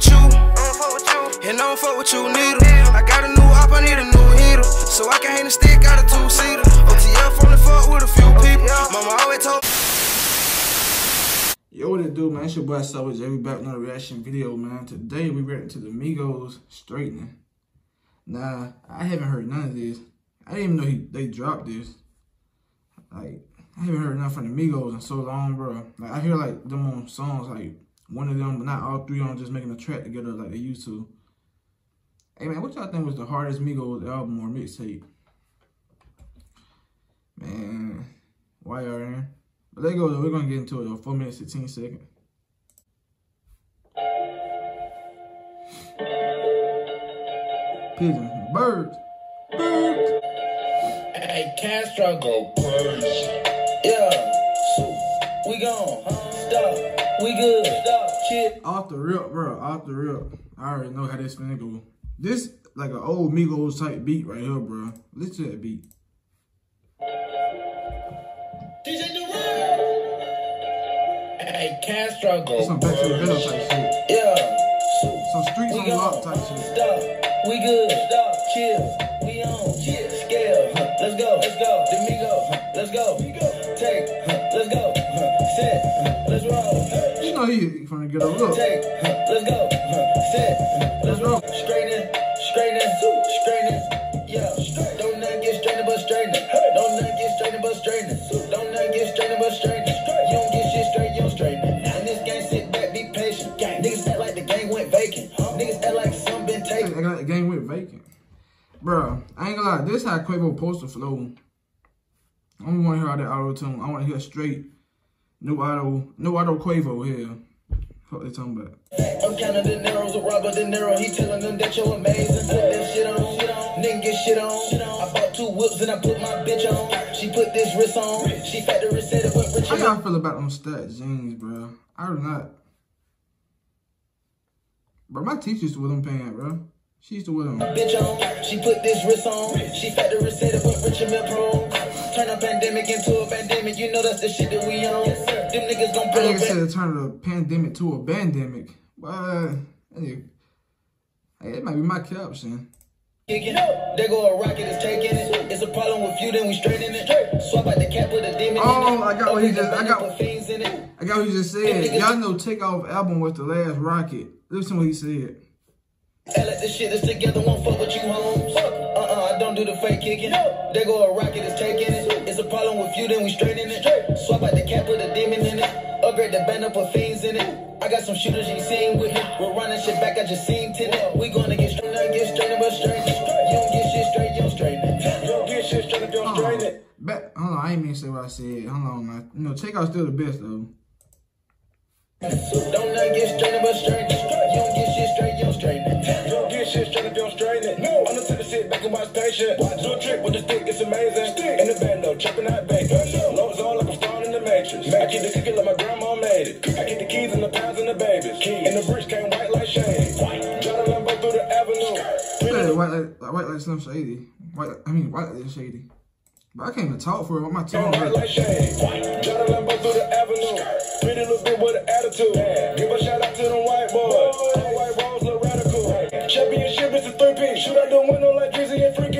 fuck with you. And I don't fuck with you neither. I got a new op, I need a new heater. So I can hang the stick out of two-seater. OTF only fuck with a few people. Mama always told. Yo, what it do, man? It's your boy SoBa J. We back with another reaction video, man. Today we reacting to the Migos straightening. Nah, I haven't heard none of this. I didn't even know they dropped this. Like, I haven't heard nothing from the Migos in so long, bro. Like, I hear like them on songs, like one of them, but not all three of them, just making a track together like they used to. Hey man, what y'all think was the hardest Migos album or mixtape? Man, why y'all in? But there you go though, we're gonna get into it though. 4 minutes, 16 seconds. Pigeon, birds, birds. Hey, Castro go crazy. Yeah, we gone. Stop. We good. Stop. Shit. Off the rip, bro. Off the rip. I already know how this finna go. This like an old Migos type beat right here, bro. Listen to that beat. Hey, Castro go. Some back to the middle type shit. Yeah. Some streets on lock type shit. Stop. We good. Stop. Chill. We on. Chill. Scale. Let's go. Let's go. The Migos. Let's go. Take. Let's go. Set. Let's roll. You know he trying to get a look. Take. Let's go. Set. Let's roll. Straighten. Straighten. Straighten. Yeah. Don't not get straightened but straighten. Don't not get straightened but straighten. Don't not get straightened but straighten. You don't get shit straight, you don't straighten. Now in this game, sit back, be patient. Niggas act like the game went vacant. Niggas act like something been taken. I got the game went vacant. Bro, I ain't gonna lie, this how Quavo poster flow. I don't wanna hear all that auto tune. I wanna hear straight no auto Quavo here. Fuck they talking about. I'm counting De Niro's a robber, De Niro. He telling them that you're amazing. Put that shit on, nigga get shit on. I bought 2 whips and I put my bitch on. She put this wrist on. She fat the wrist said it went rich. How y'all feel about them stat jeans, bro? I do not. Bro, my teachers with them paying, bro. She used to wear them. Bitch on, she put this wrist on. She fat the wrist said it went rich and milk home. Turn a pandemic into a pandemic. You know that's the shit that we on. Yes, sir. Them niggas gon' play. That nigga said turn a pandemic to a pandemic. Well, hey, it might be my caption. They go a rocket is taking it. It's a problem with you, then we straighten it. Swap out the cap with a demon. Oh, I got what he just. I got what he just said. Y'all know Takeoff album was the last rocket. Listen what he said. This shit is together, won't fuck with you, homes. I don't do the fake kicking. They go a rocket is taking it. It's a problem with you, then we straighten it. Swap out the cap with a demon in it. Upgrade the band up with fiends in it. I got some shooters you seen with him. We're running shit back, I just seen it. We gonna get straight, I get straight, but straight. You don't get shit straight, you don't straighten it. You don't get shit straight, you don't straighten it. Hold on, I ain't mean to say what I said. Hold on, man. You know, Takeoff's still the best, though. Don't not get straight, but straight. You don't get shit straight, you don't straighten it. Do a trick with the stick, it's amazing. Stick. In the band though, chopping out bacon. Loads on like I'm starting in the matrix. I keep the cookie like my grandma made it. I get the keys and the pounds and the babies. Keys. And the bricks came white like shade. Trying to limp up through the avenue. Hey, white like Slim Shady. White like Shady. But I can't even talk for it. What my tongue? White like shade. Trying to limp up through the avenue. Pretty little bit with an attitude. Yeah. Give a shout out to them white boys. All white walls look radical. Hey. Championship is a 3-piece. Shoot out the window like Drizzy and Freaky.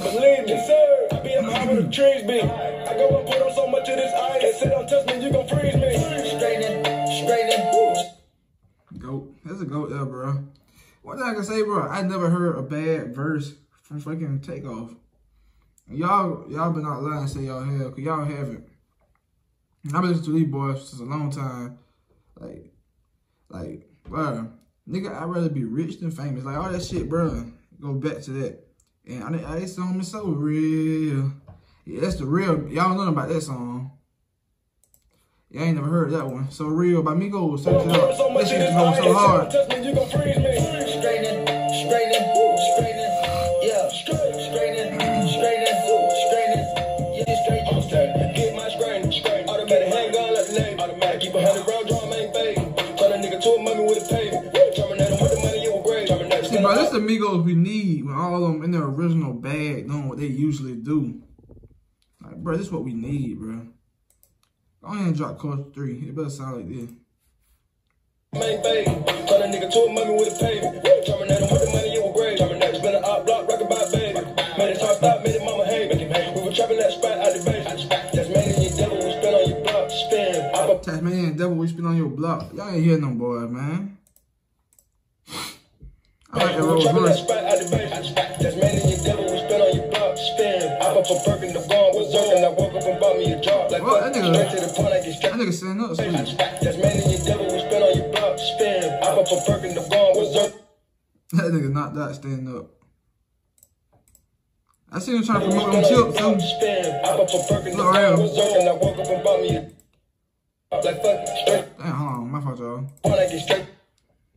Believe me, sir. I be in high where the trees be. I go and put on so much of this ice. They said, don't touch me, you gon' freeze me. Straighten, straighten. Goat. That's a goat there, bro. One thing I can say, bro, I never heard a bad verse from fucking Takeoff. Y'all been out lying and say y'all have, because y'all haven't. And I've been listening to these boys since a long time. Like, bro, nigga, I'd rather be rich than famous. Like, all that shit, bro, go back to that. And I song is so real. Yeah, that's the real. Y'all know about that song. Y'all ain't never heard that one. So Real by Migos. Search it up. That shit's going so hard. Straightening, straightening, straightening. Yeah, straightening, straightening, straightening. Yeah, straight, I'm straight. Get my straightening. Automatic hang on like the name. Automatic keep a 100 round drum, ain't fake. Turn a nigga to a mummy with a pay. Bro, this the Migos we need when all of them in their original bag doing what they usually do. Like, bro, this is what we need, bro. Go ahead and drop Course 3. It better sound like this. to a mummy with a pavement. Terminator with the money, you were brave. Terminator's been an op block, rockin' by baby. Made it top top, made it mama hate. We were trapping that spot out the basement. Tasmanian devil, we spin on your block. Spin. Tasmanian devil, we spin on your block. Y'all ain't hear no boy, man. I like the little verse. Tasmanian devil, we spin on your block. Spin. I'm up for burping the bomb was on, and I woke up and bought me a job. Like, well, that nigga stand up. Tasmanian devil, we spin on your block. Spin. I'm up for burping the bomb was on. That nigga not that stand up. I see him trying to promote them chips too. Look around. Damn, hold on, my fault, y'all.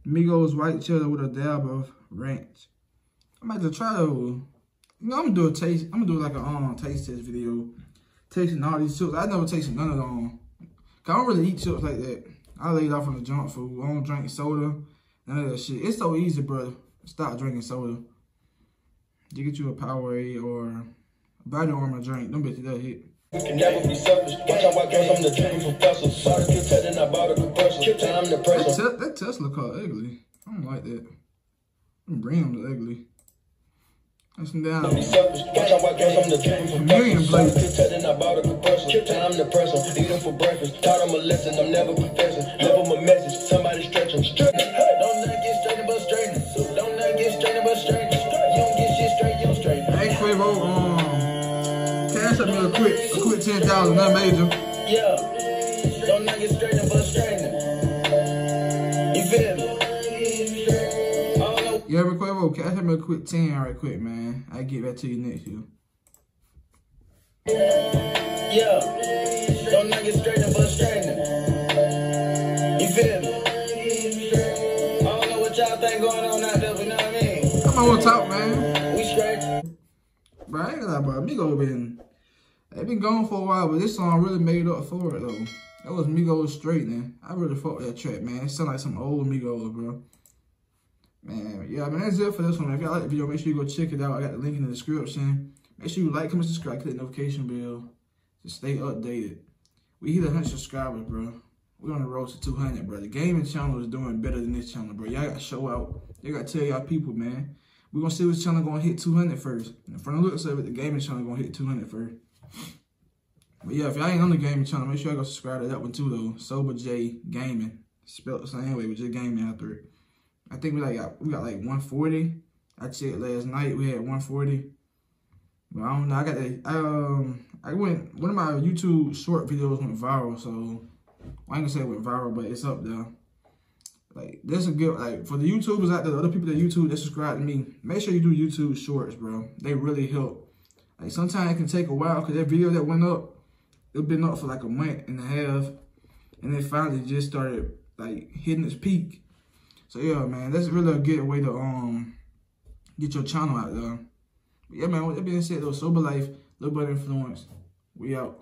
Migos white cheddar with a dab of ranch. I'm about to try those. You know, I'm gonna do a taste. I'm gonna do like a taste test video, tasting all these chips. I never tasted none of them. Cause I don't really eat chips like that. I laid off on the junk food. I don't drink soda, none of that shit. It's so easy, bro. Stop drinking soda. You get you a Powerade or a Body Armor drink. Them bitches that hit. We can never be selfish. Watch out, white girls, I'm the dream professor. Sorry, keep telling I bought a compressor. Keep telling I'm the pressure. That Tesla car ugly. I don't like that. Them rims are ugly. That's down. Be selfish. Watch out, white girls, I'm the dream professor. Sorry, keep telling I bought a compressor. Keep telling I'm the pressure. Eat them for breakfast. Taught them a lesson. I'm never confessing. Live them a message. Somebody stretch them. Straight. Don't not get straightened but straightened. Don't not get straightened but straightened. You don't get shit straight, you don't straighten. Hey, Quavo, cash up me real quick. $10,000, not major. Yeah, don't not get straightened but straightened. You feel me? You ever Quavo? Cash him a quick 10 right quick, man. I'll get back to you next year. Yeah, don't not get straightened but straightened. You feel me? I don't know what y'all think going on out there, but you know what I mean? Come on top, man. We straight. Bro, I ain't gonna lie, bro. Migo been. They've been gone for a while, but this song really made up for it, though. That was Migos straight, man. I really fuck with that track, man. It sound like some old Migos, bro. Man, yeah, I mean, that's it for this one, man. If y'all like the video, make sure you go check it out. I got the link in the description. Make sure you like, comment, subscribe, click the notification bell. Just stay updated. We hit 100 subscribers, bro. We're on the road to 200, bro. The gaming channel is doing better than this channel, bro. Y'all got to show out. Y'all got to tell y'all people, man. We're going to see which channel going to hit 200 first. And from the looks of it, the gaming channel going to hit 200 first. But yeah, if y'all ain't on the gaming channel, make sure y'all go subscribe to that one too, though. Sober J Gaming, spelled the same way, but just gaming after it. I think we got like 140. I checked last night, we had 140. But I don't know. I got that. I went one of my YouTube short videos went viral, so I ain't gonna say it went viral, but it's up there. Like that's a good like for the YouTubers out there, the other people that YouTube that subscribe to me. Make sure you do YouTube shorts, bro. They really help. Like sometimes it can take a while because that video that went up, it's been up for like a month and a half, and then finally just started like hitting its peak. So yeah, man, that's really a good way to get your channel out there. But yeah, man. With that being said, though, Sober Life, Little Bud Influence, we out.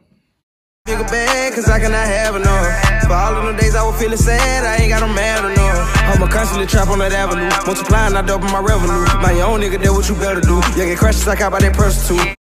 Bigger bag, cause I cannot have enough. For all of them days I was feeling sad, I ain't got no mad enough. I'ma constantly trap on that avenue, multiplying, I double my revenue. My own nigga, that what you better do. You get crushes, I cop by that prostitute.